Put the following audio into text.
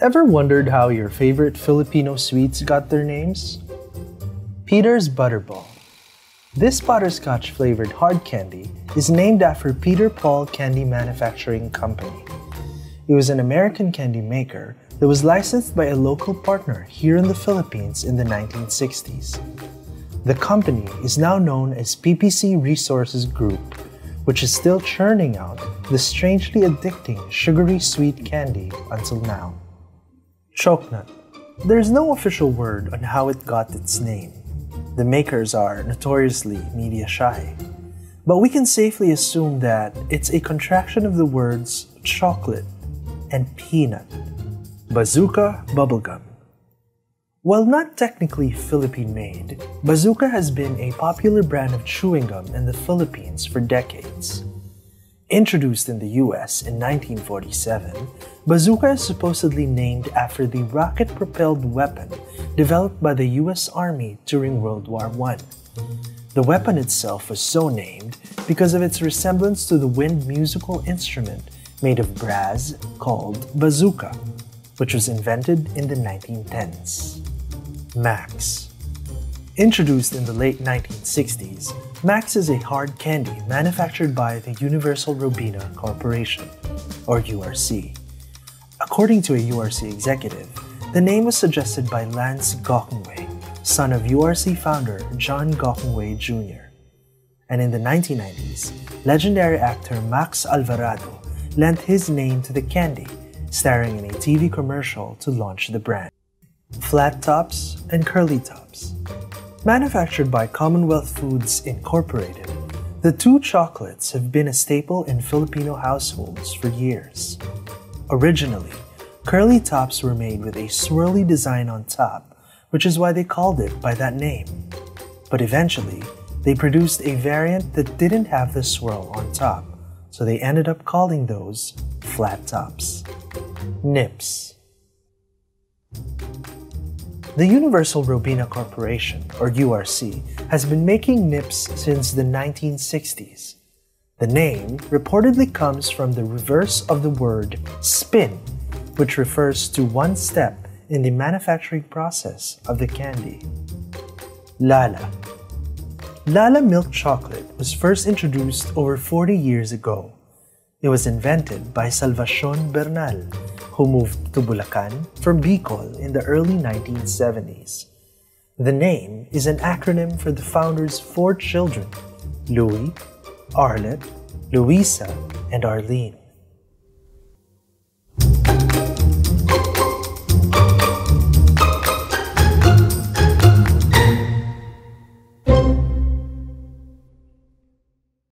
Ever wondered how your favorite Filipino sweets got their names? Peter's Butterball. This butterscotch-flavored hard candy is named after Peter Paul Candy Manufacturing Company. It was an American candy maker that was licensed by a local partner here in the Philippines in the 1960s. The company is now known as PPC Resources Group, which is still churning out the strangely addicting sugary sweet candy until now. Choknut. There is no official word on how it got its name. The makers are notoriously media shy. But we can safely assume that it's a contraction of the words chocolate and peanut. Bazooka bubblegum. While not technically Philippine-made, Bazooka has been a popular brand of chewing gum in the Philippines for decades. Introduced in the US in 1947, Bazooka is supposedly named after the rocket-propelled weapon developed by the US Army during World War I. The weapon itself was so named because of its resemblance to the wind musical instrument made of brass called bazooka, which was invented in the 1910s. Max. Introduced in the late 1960s, Max is a hard candy manufactured by the Universal Robina Corporation, or URC. According to a URC executive, the name was suggested by Lance Gofinway, son of URC founder John Gofinway Jr. And in the 1990s, legendary actor Max Alvarado lent his name to the candy, starring in a TV commercial to launch the brand. Flat tops and curly tops. Manufactured by Commonwealth Foods Incorporated, the two chocolates have been a staple in Filipino households for years. Originally, curly tops were made with a swirly design on top, which is why they called it by that name. But eventually, they produced a variant that didn't have the swirl on top, so they ended up calling those flat tops. Nips. The Universal Robina Corporation, or URC, has been making nips since the 1960s. The name reportedly comes from the reverse of the word spin, which refers to one step in the manufacturing process of the candy. Lala. Lala milk chocolate was first introduced over 40 years ago. It was invented by Salvacion Bernal, who moved to Bulacan from Bicol in the early 1970s. The name is an acronym for the founder's four children, Louis, Arlette, Luisa, and Arlene.